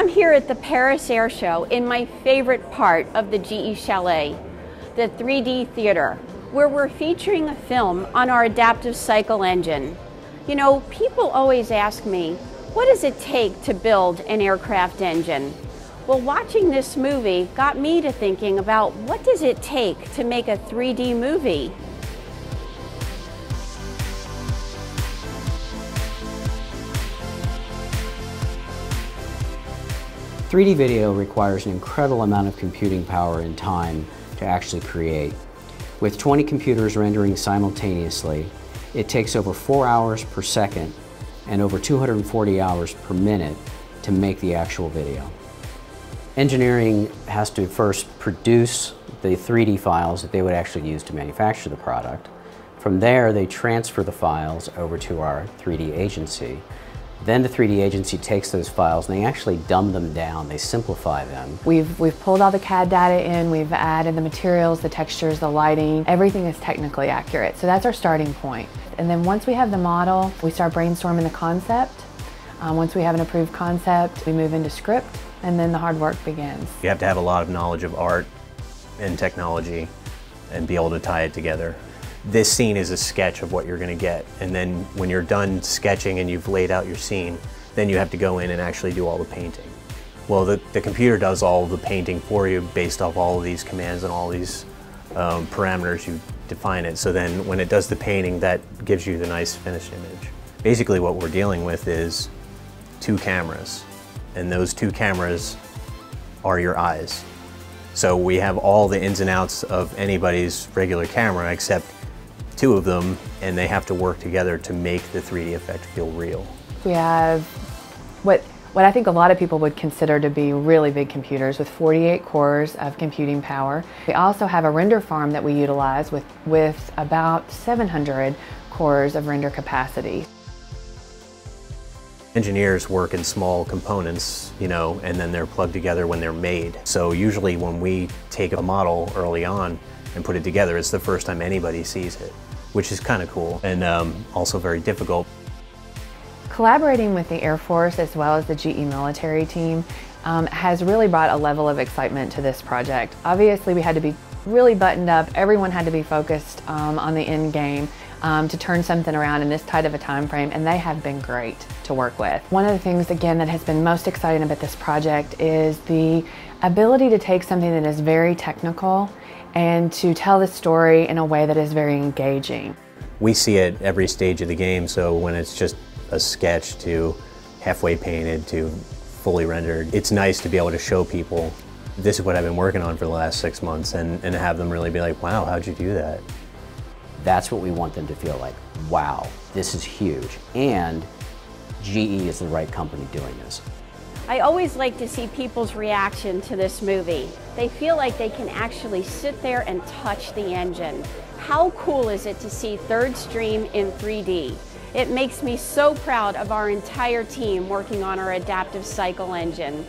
I'm here at the Paris Air Show in my favorite part of the GE Chalet, the 3D theater, where we're featuring a film on our adaptive cycle engine. You know, people always ask me, what does it take to build an aircraft engine? Well, watching this movie got me to thinking about what does it take to make a 3D movie?3D video requires an incredible amount of computing power and time to actually create. With 20 computers rendering simultaneously, it takes over 4 hours per second and over 240 hours per minute to make the actual video. Engineering has to first produce the 3D files that they would actually use to manufacture the product. From there, they transfer the files over to our 3D agency. Then the 3D agency takes those files and they actually dumb them down, they simplify them. We've pulled all the CAD data in, we've added the materials, the textures, the lighting, everything is technically accurate. So that's our starting point. And then once we have the model, we start brainstorming the concept. Once we have an approved concept, we move into script, and then the hard work begins. You have to have a lot of knowledge of art and technology and be able to tie it together. This scene is a sketch of what you're going to get, and then when you're done sketching and you've laid out your scene, then you have to go in and actually do all the painting. Well, the computer does all the painting for you based off all of these commands and all these parameters you define it, so then when it does the painting, that gives you the nice finished image. Basically what we're dealing with is two cameras, and those two cameras are your eyes. So we have all the ins and outs of anybody's regular camera except two of them, and they have to work together to make the 3D effect feel real. We have what I think a lot of people would consider to be really big computers with 48 cores of computing power. We also have a render farm that we utilize with about 700 cores of render capacity. Engineers work in small components, you know, and then they're plugged together when they're made. So usually when we take a model early on and put it together, it's the first time anybody sees it, which is kind of cool and also very difficult. Collaborating with the Air Force as well as the GE military team has really brought a level of excitement to this project. Obviously, we had to be really buttoned up. Everyone had to be focused on the end game to turn something around in this tight of a time frame, and they have been great to work with. One of the things, again, that has been most exciting about this project is the ability to take something that is very technical and to tell the story in a way that is very engaging. We see it at every stage of the game, so when it's just a sketch to halfway painted to fully rendered, it's nice to be able to show people this is what I've been working on for the last 6 months and have them really be like, wow, how'd you do that? That's what we want them to feel like. Wow, this is huge, and GE is the right company doing this. I always like to see people's reaction to this movie. They feel like they can actually sit there and touch the engine. How cool is it to see Third Stream in 3D? It makes me so proud of our entire team working on our adaptive cycle engine.